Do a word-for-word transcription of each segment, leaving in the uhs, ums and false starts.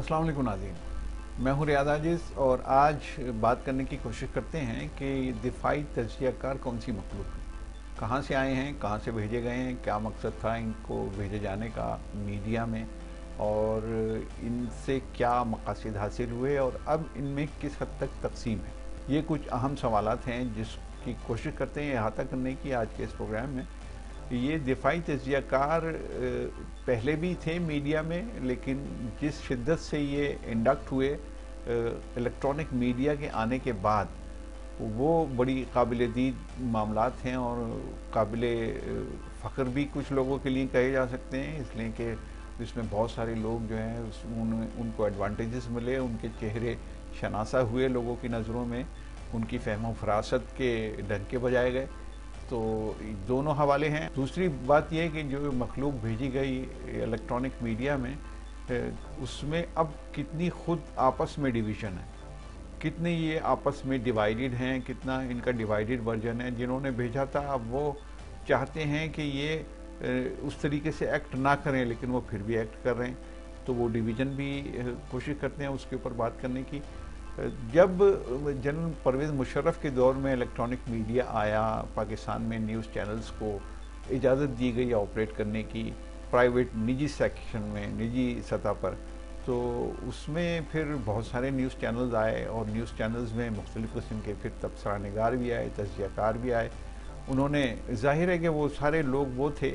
अस्सलाम वालेकुम नाज़रीन, मैं हूँ रियाज़ आजिज़ और आज बात करने की कोशिश करते हैं कि दिफाई तजियाकार कौन सी मखलूक है, कहाँ से आए हैं, कहाँ से भेजे गए हैं, क्या मकसद था इनको भेजे जाने का मीडिया में और इनसे क्या मकासद हासिल हुए और अब इनमें किस हद तक तकसीम है। ये कुछ अहम सवालात हैं जिसकी कोशिश करते हैं अहाता करने की आज के इस प्रोग्राम में। ये दिफाई तजियाकार पहले भी थे मीडिया में, लेकिन जिस शिद्दत से ये इंडक्ट हुए इलेक्ट्रॉनिक मीडिया के आने के बाद वो बड़ी काबिल-ए-दीद मामलात हैं और काबिल-ए-फ़ख्र भी कुछ लोगों के लिए कहे जा सकते हैं, इसलिए कि इसमें बहुत सारे लोग जो हैं उन, उनको एडवांटेजेस मिले, उनके चेहरे शनासा हुए लोगों की नज़रों में, उनकी फ़हम फरासत के डंके बजाए गए। तो दोनों हवाले हैं। दूसरी बात यह है कि जो मखलूक भेजी गई इलेक्ट्रॉनिक मीडिया में उसमें अब कितनी खुद आपस में डिवीज़न है, कितने ये आपस में डिवाइडेड हैं, कितना इनका डिवाइडेड वर्जन है। जिन्होंने भेजा था अब वो चाहते हैं कि ये उस तरीके से एक्ट ना करें, लेकिन वो फिर भी एक्ट कर रहे हैं, तो वो डिवीज़न भी कोशिश करते हैं उसके ऊपर बात करने की। जब जनरल परवेज़ मुशर्रफ के दौर में इलेक्ट्रॉनिक मीडिया आया, पाकिस्तान में न्यूज़ चैनल्स को इजाज़त दी गई ऑपरेट करने की प्राइवेट निजी सेक्शन में, निजी सतह पर, तो उसमें फिर बहुत सारे न्यूज़ चैनल्स आए और न्यूज़ चैनल्स में मुख्तलिफ़ किस्म के फिर तबसरा निगार भी आए, तजियाकार भी आए। उन्होंने, जाहिर है कि वो सारे लोग वो थे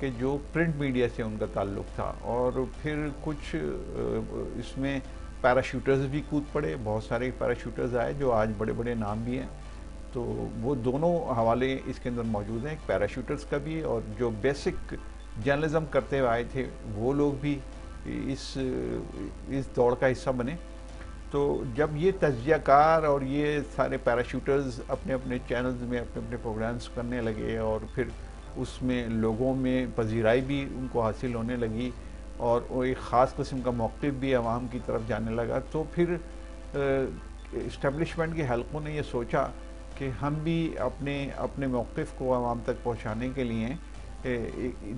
कि जो प्रिंट मीडिया से उनका ताल्लुक़ था, और फिर कुछ इसमें पैराशूटर्स भी कूद पड़े, बहुत सारे पैराशूटर्स आए जो आज बड़े बड़े नाम भी हैं। तो वो दोनों हवाले इसके अंदर मौजूद हैं, पैराशूटर्स का भी और जो बेसिक जर्नलिज़म करते हुए आए थे वो लोग भी इस इस दौड़ का हिस्सा बने। तो जब ये तजियाकार और ये सारे पैराशूटर्स अपने अपने चैनल्स में अपने अपने प्रोग्राम्स करने लगे और फिर उसमें लोगों में पजीराई भी उनको हासिल होने लगी और एक ख़ास किस्म का मौक़िफ़ भी आवाम की तरफ जाने लगा, तो फिर इस्टेब्लिशमेंट के हलकों ने यह सोचा कि हम भी अपने अपने मौक़िफ़ को आवाम तक पहुँचाने के लिए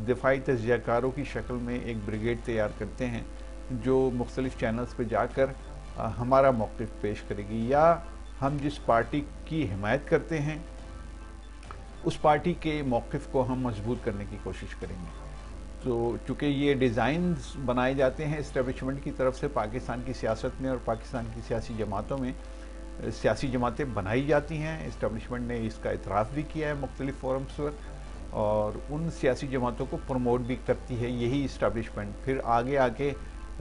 दिफाई तजियाकारों की शक्ल में एक ब्रिगेड तैयार करते हैं जो मुख्तलिफ़ चैनल्स पर जाकर हमारा मौक़िफ़ पेश करेगी, या हम जिस पार्टी की हिमायत करते हैं उस पार्टी के मौक़िफ़ को हम मजबूत करने की कोशिश करेंगे। तो चूँकि ये डिज़ाइन बनाए जाते हैं इस्टेब्लिशमेंट की तरफ से पाकिस्तान की सियासत में और पाकिस्तान की सियासी जमातों में, सियासी जमातें बनाई जाती हैं, इस्टेब्लिशमेंट ने इसका एतराफ़ भी किया है मुख्तलिफ़ फोरम्स पर और उन सियासी जमातों को प्रमोट भी करती है यही इस्टेब्लिशमेंट। फिर आगे आके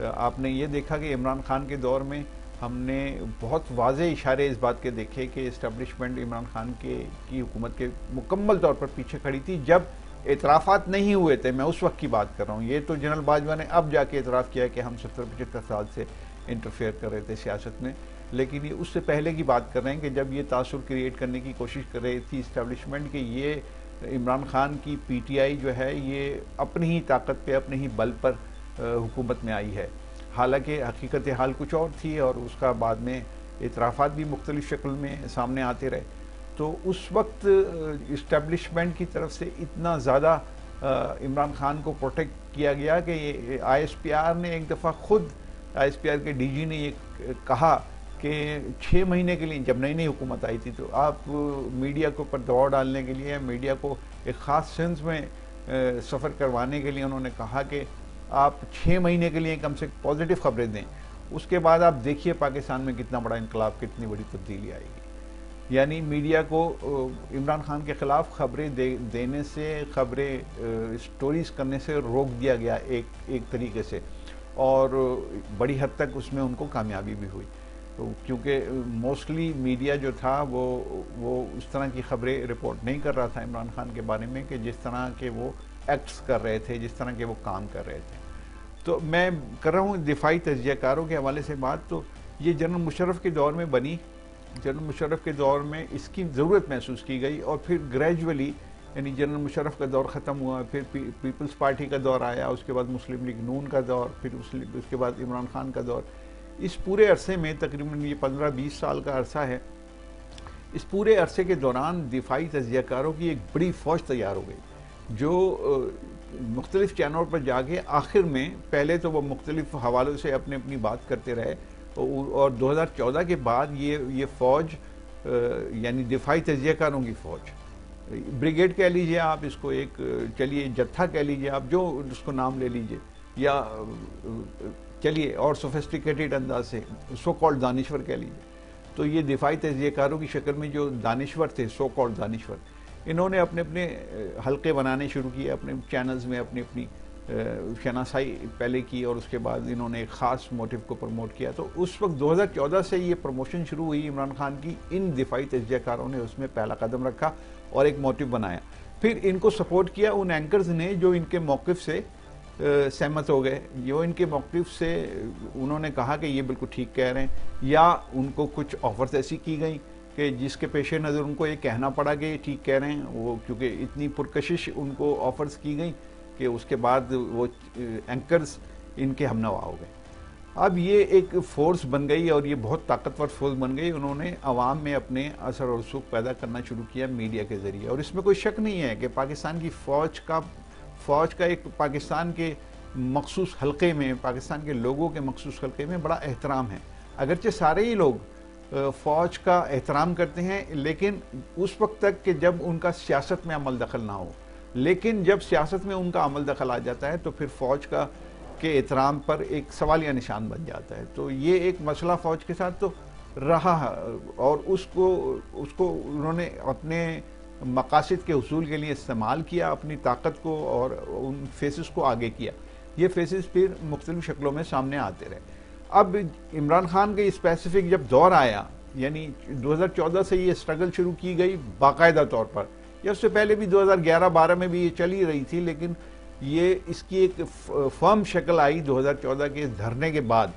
आपने ये देखा कि इमरान खान के दौर में हमने बहुत वाज़े इशारे इस बात के देखे कि इस्टेब्लिशमेंट इमरान खान के की हुकूमत के मुकम्मल तौर पर पीछे खड़ी थी जब एतराफ़ात नहीं हुए थे। मैं उस वक्त की बात कर रहा हूँ, ये तो जनरल बाजवा ने अब जाके एतराफ़ किया कि हम सत्तर पचहत्तर साल से इंटरफेयर कर रहे थे सियासत में, लेकिन ये उससे पहले की बात कर रहे हैं कि जब ये तासुर क्रिएट करने की कोशिश कर रही थी इस्टेब्लिशमेंट कि ये इमरान खान की पीटीआई जो है ये अपनी ही ताकत पे, अपने ही बल पर हुकूमत में आई है। हालाँकि हकीकत हाल कुछ और थी और उसका बाद में एतराफ़ात भी मुख्तलिफ़ शक्ल में सामने आते रहे। तो उस वक्त इस्टेब्लिशमेंट की तरफ से इतना ज़्यादा इमरान खान को प्रोटेक्ट किया गया कि आईएसपीआर ने एक दफ़ा खुद आईएसपीआर के डीजी ने ये कहा कि छः महीने के लिए, जब नई नई हुकूमत आई थी, तो आप मीडिया के ऊपर दबाव डालने के लिए, मीडिया को एक ख़ास सेंस में सफ़र करवाने के लिए उन्होंने कहा कि आप छः महीने के लिए कम से कम पॉजिटिव खबरें दें, उसके बाद आप देखिए पाकिस्तान में कितना बड़ा इनकलाब, कितनी बड़ी तब्दीली आएगी। यानी मीडिया को इमरान खान के ख़िलाफ़ खबरें दे, देने से, खबरें स्टोरीज़ करने से रोक दिया गया एक एक तरीके से, और बड़ी हद तक उसमें उनको कामयाबी भी हुई, तो क्योंकि मोस्टली मीडिया जो था वो वो उस तरह की खबरें रिपोर्ट नहीं कर रहा था इमरान खान के बारे में कि जिस तरह के वो एक्ट्स कर रहे थे, जिस तरह के वो काम कर रहे थे। तो मैं कर रहा हूँ दिफाई तजियाकारों के हवाले से बात। तो ये जनरल मुशर्रफ के दौर में बनी, जनरल मुशर्रफ के दौर में इसकी ज़रूरत महसूस की गई और फिर ग्रेजुअली, यानी जनरल मुशर्रफ का दौर ख़त्म हुआ, फिर पी, पीपल्स पार्टी का दौर आया, उसके बाद मुस्लिम लीग नून का दौर, फिर उसके बाद इमरान खान का दौर। इस पूरे अरसे में तकरीबन ये पंद्रह बीस साल का अरसा है, इस पूरे अरसे के दौरान दिफाई तजियाकारों की एक बड़ी फ़ौज तैयार हो गई जो मुख्तलिफ़ चैनलों पर जाके आखिर में पहले तो वह मुख्तलिफ़ हवालों से अपनी अपनी बात करते रहे और दो हज़ार चौदह के बाद ये ये फ़ौज यानी दिफाई तजियाकारों की फ़ौज, ब्रिगेड कह लीजिए आप इसको, एक चलिए जत्था कह लीजिए आप, जो उसको नाम ले लीजिए, या चलिए और सोफिस्टिकेटेड अंदाज से सो कॉल्ड दानिश्वर कह लीजिए। तो ये दिफाई तजियाकारों की शक्ल में जो दानिश्वर थे, सो कॉल्ड दानिश्वर, इन्होंने अपने अपने हलके बनाने शुरू किए अपने चैनल्स में, अपनी अपनी शनासाई पहले की और उसके बाद इन्होंने एक ख़ास मोटिव को प्रमोट किया। तो उस वक्त दो हज़ार चौदह से ये प्रमोशन शुरू हुई इमरान खान की, इन दिफाई तजियाकारों ने उसमें पहला कदम रखा और एक मोटिव बनाया। फिर इनको सपोर्ट किया उन एंकर्स ने जो इनके मौक़िफ़ से सहमत हो गए, जो इनके मौक़िफ़ से उन्होंने कहा कि ये बिल्कुल ठीक कह रहे हैं, या उनको कुछ ऑफर्स ऐसी की गई कि जिसके पेश नज़र उनको ये कहना पड़ा कि ये ठीक कह रहे हैं। वो क्योंकि इतनी पुरकशिश उनको ऑफर्स की गई कि उसके बाद वो एंकर्स इनके हमनवा हो गए। अब ये एक फ़ोर्स बन गई और ये बहुत ताकतवर फोर्स बन गई। उन्होंने आवाम में अपने असर और रसूख पैदा करना शुरू किया मीडिया के ज़रिए, और इसमें कोई शक नहीं है कि पाकिस्तान की फ़ौज का फ़ौज का एक पाकिस्तान के मखसूस हलक़े में, पाकिस्तान के लोगों के मखसूस हलक़े में बड़ा एहतराम है। अगरचे सारे ही लोग फ़ौज का एहतराम करते हैं, लेकिन उस वक्त तक कि जब उनका सियासत में अमल दखल ना हो, लेकिन जब सियासत में उनका अमल दखल आ जाता है तो फिर फ़ौज का के एहतराम पर एक सवालिया निशान बन जाता है। तो ये एक मसला फ़ौज के साथ तो रहा, और उसको उसको उन्होंने अपने मकासद के हसूल के लिए इस्तेमाल किया, अपनी ताकत को और उन फेसेस को आगे किया। ये फेसेस फिर मुख्तलिफ़ शक्लों में सामने आते रहे। अब इमरान खान के स्पेसिफिक जब दौर आया, यानी दो हज़ार चौदह से ये स्ट्रगल शुरू की गई बाकायदा तौर पर, या उससे पहले भी दो हज़ार ग्यारह बारह में भी ये चल ही रही थी, लेकिन ये इसकी एक फर्म शक्ल आई दो हज़ार चौदह के धरने के बाद।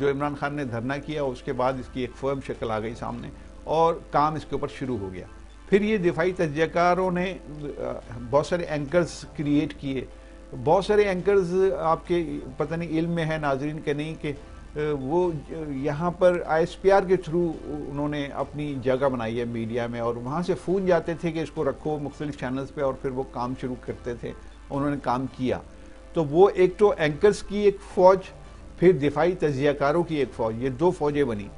जो इमरान खान ने धरना किया उसके बाद इसकी एक फर्म शक्ल आ गई सामने और काम इसके ऊपर शुरू हो गया। फिर ये दिफाई तजियाकारों ने बहुत सारे एंकर्स क्रिएट किए। बहुत सारे एंकर्स आपके पता नहीं इल्म में है नाजरीन के नहीं कि वो यहाँ पर आई एस पी आर के थ्रू उन्होंने अपनी जगह बनाई है मीडिया में, और वहाँ से फ़ोन जाते थे कि इसको रखो मुख्तलिफ़ चैनल्स पे, और फिर वो काम शुरू करते थे। उन्होंने काम किया, तो वो एक तो एंकर्स की एक फ़ौज, फिर दिफाई तजियाकारों की एक फ़ौज, ये दो फ़ौजें बनी।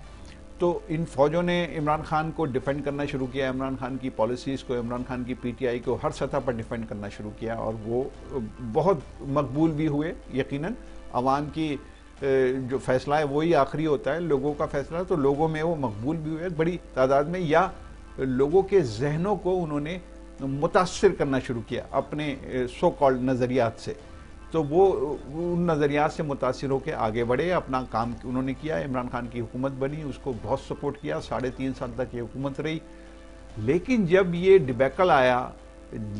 तो इन फ़ौजों ने इमरान खान को डिफेंड करना शुरू किया, इमरान खान की पॉलिसीज़ को, इमरान खान की पी टी आई को हर सतह पर डिफेंड करना शुरू किया, और वो बहुत मकबूल भी हुए। यकीनन आवाम की जो फैसला है वही आखिरी होता है, लोगों का फैसला, तो लोगों में वो मकबूल भी हुए बड़ी तादाद में, या लोगों के जहनों को उन्होंने मुतासर करना शुरू किया अपने सो कॉल्ड नज़रियात से। तो वो उन नज़रियात से मुतासर होकर आगे बढ़े, अपना काम उन्होंने किया। इमरान खान की हुकूमत बनी, उसको बहुत सपोर्ट किया, साढ़े तीन साल तक ये हुकूमत रही। लेकिन जब ये डिबैकल आया,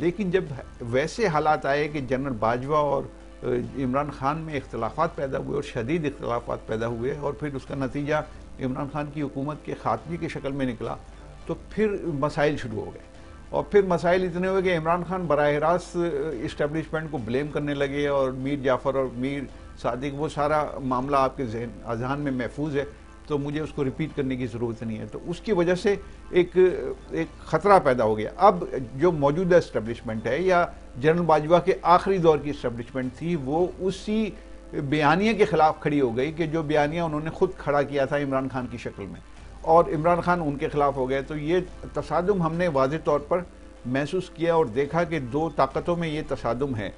लेकिन जब वैसे हालात आए कि जनरल बाजवा और इमरान खान में इख्तलाफात पैदा हुए, और शदीद इख्तलाफात पैदा हुए, और फिर उसका नतीजा इमरान खान की हुकूमत के ख़ात्मे की शक्ल में निकला, तो फिर मसाइल शुरू हो गए। और फिर मसाइल इतने हुए कि इमरान खान बराह रास्त इस्टेब्लिशमेंट को ब्लेम करने लगे, और मीर जाफ़र और मीर सादिक, वो सारा मामला आपके जहन अजहान में महफूज है, तो मुझे उसको रिपीट करने की ज़रूरत नहीं है। तो उसकी वजह से एक एक ख़तरा पैदा हो गया। अब जो मौजूदा इस्टेब्लिशमेंट है, या जनरल बाजवा के आखिरी दौर की इस्टेब्लिशमेंट थी, वो उसी बयानिया के ख़िलाफ़ खड़ी हो गई कि जो बयानिया उन्होंने ख़ुद खड़ा किया था इमरान खान की शक्ल में, और इमरान खान उनके ख़िलाफ़ हो गए। तो ये तसादुम हमने वाज़ेह तौर पर महसूस किया और देखा कि दो ताकतों में ये तसादुम है।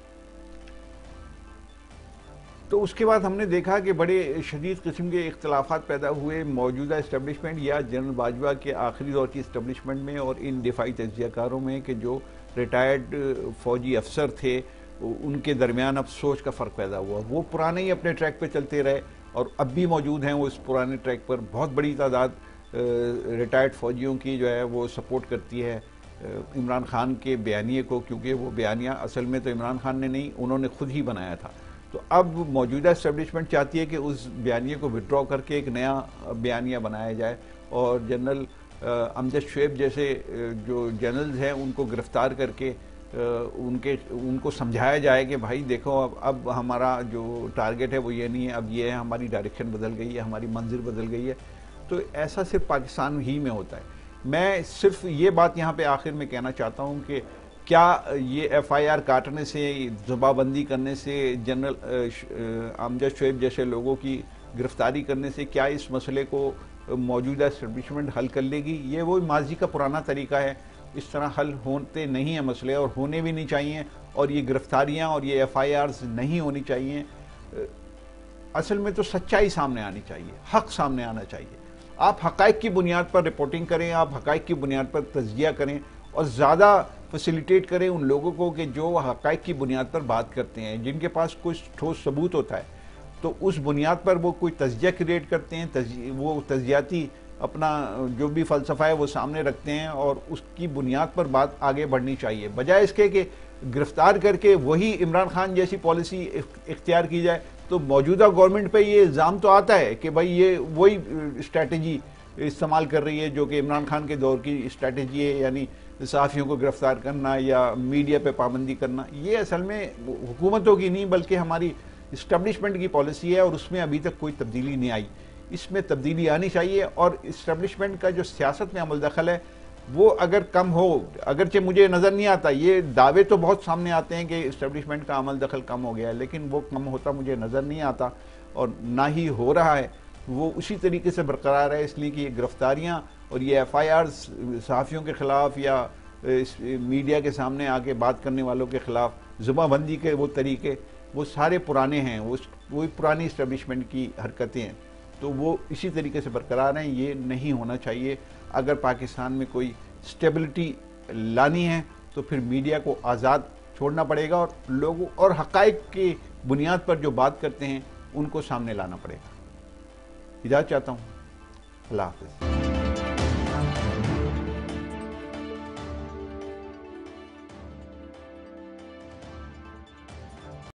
तो उसके बाद हमने देखा कि बड़े शदीद किस्म के इख्तलाफात पैदा हुए मौजूदा इस्टेब्लिशमेंट या जनरल बाजवा के आखिरी दौर की इस्टेब्लिशमेंट में और इन दिफाई तजियाकारों में, कि जो रिटायर्ड फ़ौजी अफसर थे उनके दरमियान अब सोच का फ़र्क पैदा हुआ। वो पुराने ही अपने ट्रैक पे चलते रहे और अब भी मौजूद हैं वो इस पुराने ट्रैक पर। बहुत बड़ी तादाद रिटायर्ड फ़ौजियों की जो है वो सपोर्ट करती है इमरान खान के बयानिए को, क्योंकि वो बयानिया असल में तो इमरान खान ने नहीं, उन्होंने खुद ही बनाया था। तो अब मौजूदा इस्टेब्लिशमेंट चाहती है कि उस बयानिए को विड्रॉ करके एक नया बयानिया बनाया जाए, और जनरल अमजद शोएब जैसे जो जनरल्स हैं उनको गिरफ़्तार करके उनके उनको समझाया जाए कि भाई देखो अब अब हमारा जो टारगेट है वो ये नहीं है, अब ये है, हमारी डायरेक्शन बदल गई है, हमारी मंजिल बदल गई है। तो ऐसा सिर्फ पाकिस्तान ही में होता है। मैं सिर्फ ये बात यहाँ पर आखिर में कहना चाहता हूँ कि क्या ये एफआईआर काटने से, जुबाबंदी करने से, जनरल आमजद शोएब जैसे लोगों की गिरफ्तारी करने से क्या इस मसले को मौजूदा एस्टेब्लिशमेंट हल कर लेगी? ये वो माजी का पुराना तरीका है, इस तरह हल होते नहीं हैं मसले और होने भी नहीं चाहिए, और ये गिरफ्तारियां और ये एफआईआर्स नहीं होनी चाहिए। असल में तो सच्चाई सामने आनी चाहिए, हक सामने आना चाहिए। आप हकायक की बुनियाद पर रिपोर्टिंग करें, आप हकायक की बुनियाद पर तजज़िया करें और ज़्यादा फैसिलिटेट करें उन लोगों को कि जो हकायक की बुनियाद पर बात करते हैं, जिनके पास कुछ ठोस सबूत होता है तो उस बुनियाद पर वो कोई तजज़िया क्रिएट करते हैं, तज़... वो तजज़ियाती अपना जो भी फ़लसफ़ा है वो सामने रखते हैं और उसकी बुनियाद पर बात आगे बढ़नी चाहिए, बजाय इसके कि गिरफ़्तार करके वही इमरान खान जैसी पॉलिसी इख्तियार की जाए। तो मौजूदा गवर्नमेंट पे ये इल्ज़ाम तो आता है कि भाई ये वही स्ट्रैटेजी इस्तेमाल कर रही है जो कि इमरान खान के दौर की स्ट्रैटेजी है, यानी सहाफ़ियों को गिरफ़्तार करना या मीडिया पे पाबंदी करना। ये असल में हुकूमतों की नहीं बल्कि हमारी इस्टेब्लिशमेंट की पॉलिसी है और उसमें अभी तक कोई तब्दीली नहीं आई। इसमें तब्दीली आनी चाहिए और इस्टेब्लिशमेंट का जो सियासत में अमल दखल है वो अगर कम हो, अगरचे मुझे नज़र नहीं आता, ये दावे तो बहुत सामने आते हैं कि इस्टेब्लिशमेंट का अमल दखल कम हो गया है, लेकिन वो कम होता मुझे नज़र नहीं आता और ना ही हो रहा है, वो उसी तरीके से बरकरार है। इसलिए कि ये गिरफ्तारियाँ और ये एफ़ आई आर सहाफ़ियों के ख़िलाफ़ या मीडिया के सामने आके बात करने वालों के ख़िलाफ़ जुबाबंदी के वो तरीके वो सारे पुराने हैं, वो वही पुरानी इस्टेब्लिशमेंट की हरकतें हैं, तो वो इसी तरीके से बरकरार हैं। ये नहीं होना चाहिए। अगर पाकिस्तान में कोई स्टेबिलिटी लानी है तो फिर मीडिया को आज़ाद छोड़ना पड़ेगा और लोगों और हक़ाइक़ की बुनियाद पर जो बात करते हैं उनको सामने लाना पड़ेगा। इजाज़त चाहता हूँ, अल्लाह हाफ़िज़।